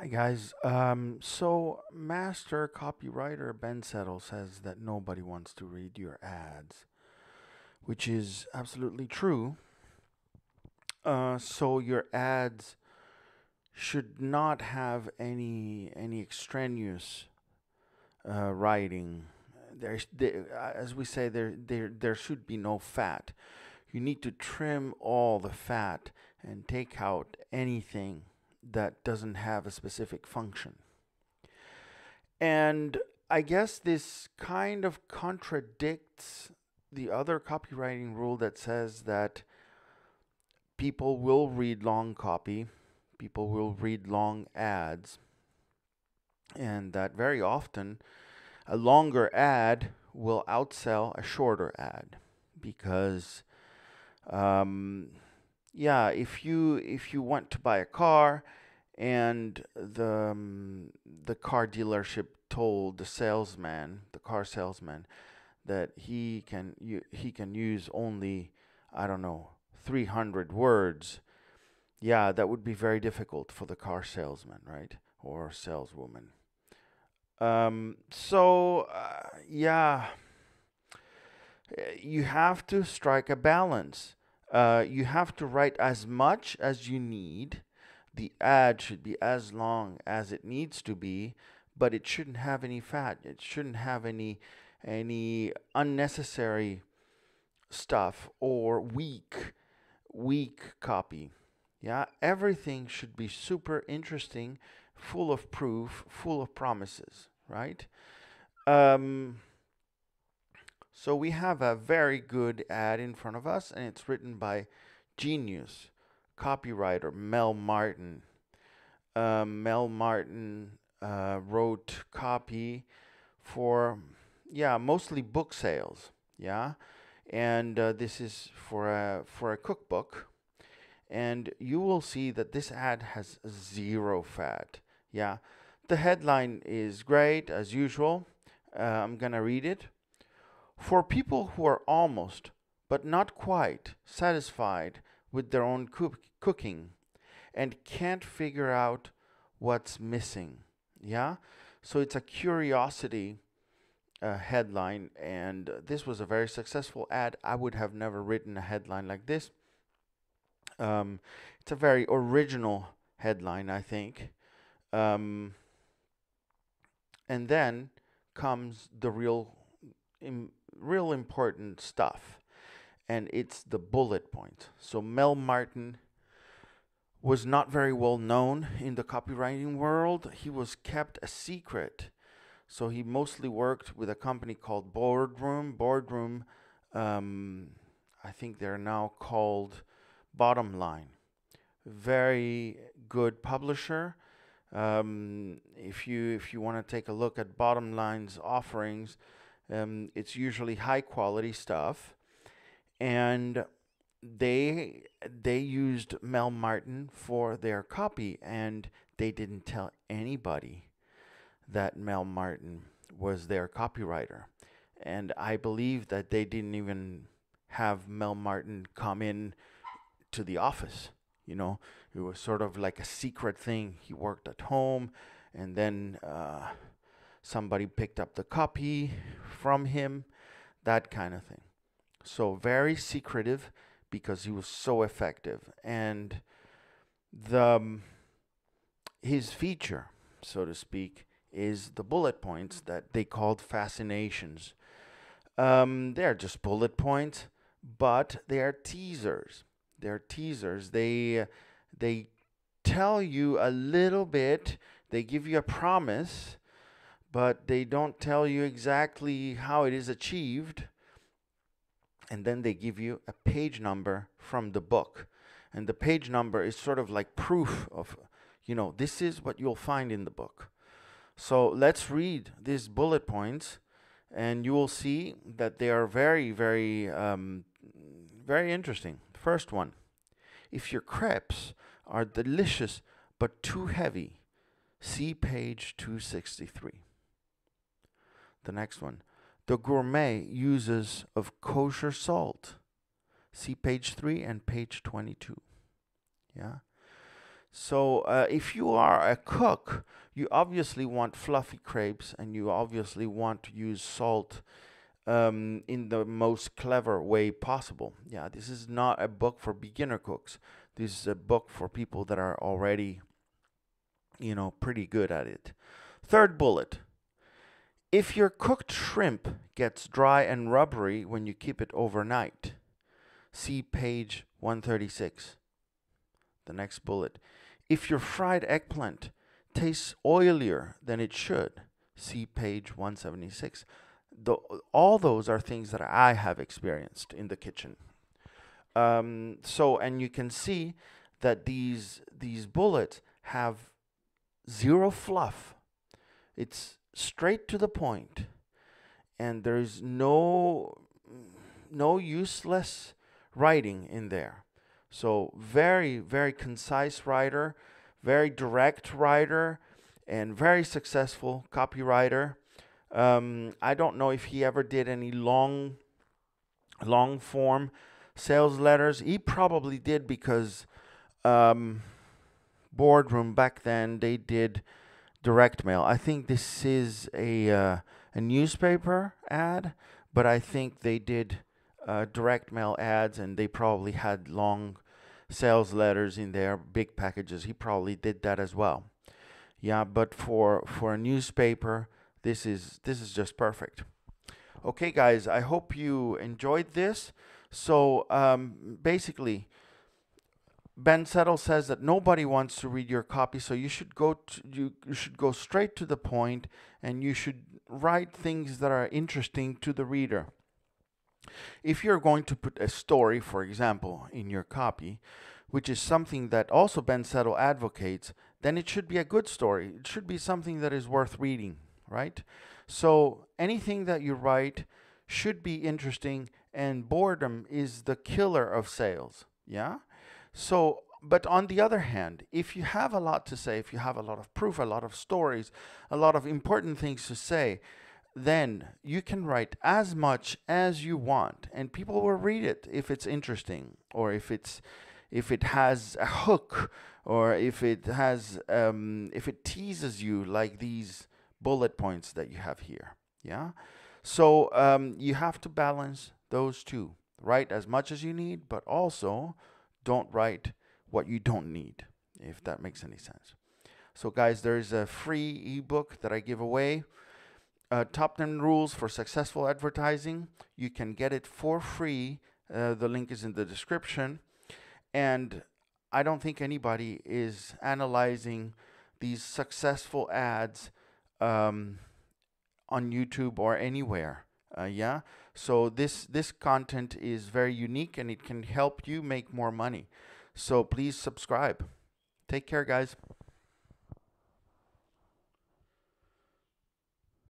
Hi guys. So master copywriter Ben Settle says that nobody wants to read your ads, which is absolutely true. So your ads should not have any extraneous writing. As we say, there should be no fat. You need to trim all the fat and take out anything that doesn't have a specific function. And I guess this kind of contradicts the other copywriting rule that says that people will read long copy, people will read long ads, and that very often a longer ad will outsell a shorter ad because yeah, if you want to buy a car and the car dealership told the car salesman that he can use only, I don't know, 300 words, yeah, that would be very difficult for the car salesman, right? Or saleswoman. Yeah, you have to strike a balance. You have to write as much as you need. The ad should be as long as it needs to be, but it shouldn't have any fat. It shouldn't have any unnecessary stuff or weak copy. Yeah, everything should be super interesting, full of proof, full of promises, right? So we have a very good ad in front of us, and it's written by genius copywriter Mel Martin. Mel Martin wrote copy for, yeah, mostly book sales, yeah, and this is for a cookbook, and you will see that this ad has zero fat. Yeah, the headline is great as usual. I'm gonna read it. For people who are almost, but not quite, satisfied with their own cooking and can't figure out what's missing. Yeah? So it's a curiosity headline, and this was a very successful ad. I would have never written a headline like this. It's a very original headline, I think. And then comes the real important stuff, and it's the bullet point. So Mel Martin was not very well known in the copywriting world. He was kept a secret. So he mostly worked with a company called Boardroom. Boardroom, I think they're now called Bottom Line. Very good publisher. If you want to take a look at Bottom Line's offerings, it's usually high quality stuff, and they used Mel Martin for their copy, and they didn't tell anybody that Mel Martin was their copywriter. And I believe that they didn't even have Mel Martin come in to the office. You know, it was sort of like a secret thing. He worked at home, and then somebody picked up the copy from him, that kind of thing. So very secretive because he was so effective. And his feature, so to speak, is the bullet points that they called fascinations. They're just bullet points, but they are teasers. They're teasers. They tell you a little bit. They give you a promise, but they don't tell you exactly how it is achieved. And then they give you a page number from the book. And the page number is sort of like proof of, you know, this is what you'll find in the book. So let's read these bullet points, and you will see that they are very, very interesting. First one, if your crepes are delicious but too heavy, see page 263. The next one, the gourmet uses of kosher salt. See page 3 and page 22. Yeah. So if you are a cook, you obviously want fluffy crepes, and you obviously want to use salt in the most clever way possible. Yeah, this is not a book for beginner cooks. This is a book for people that are already, you know, pretty good at it. Third bullet. If your cooked shrimp gets dry and rubbery when you keep it overnight, see page 136. The next bullet. If your fried eggplant tastes oilier than it should, see page 176. All those are things that I have experienced in the kitchen. And you can see that these bullets have zero fluff. It's straight to the point, and there is no useless writing in there. So very, very concise writer, very direct writer, and very successful copywriter. I don't know if he ever did any long form sales letters. He probably did, because Boardroom back then, they did direct mail. I think this is a newspaper ad, but I think they did direct mail ads, and they probably had long sales letters in their big packages. He probably did that as well. Yeah, but for a newspaper, this is just perfect. Okay, guys, I hope you enjoyed this. So basically, Ben Settle says that nobody wants to read your copy, so you should go straight to the point, and you should write things that are interesting to the reader. If you're going to put a story, for example, in your copy, which is something that also Ben Settle advocates, then it should be a good story. It should be something that is worth reading, right? So anything that you write should be interesting, and boredom is the killer of sales, yeah? So, but on the other hand, if you have a lot to say, if you have a lot of proof, a lot of stories, a lot of important things to say, then you can write as much as you want, and people will read it if it's interesting, or if it has a hook, or if it teases you like these bullet points that you have here. Yeah. So you have to balance those two. Write as much as you need, but also don't write what you don't need, if that makes any sense. So guys, there is a free ebook that I give away, Top 10 Rules for Successful Advertising. You can get it for free. The link is in the description. And I don't think anybody is analyzing these successful ads on YouTube or anywhere. Yeah, so this content is very unique, and it can help you make more money. So please subscribe. Take care, guys.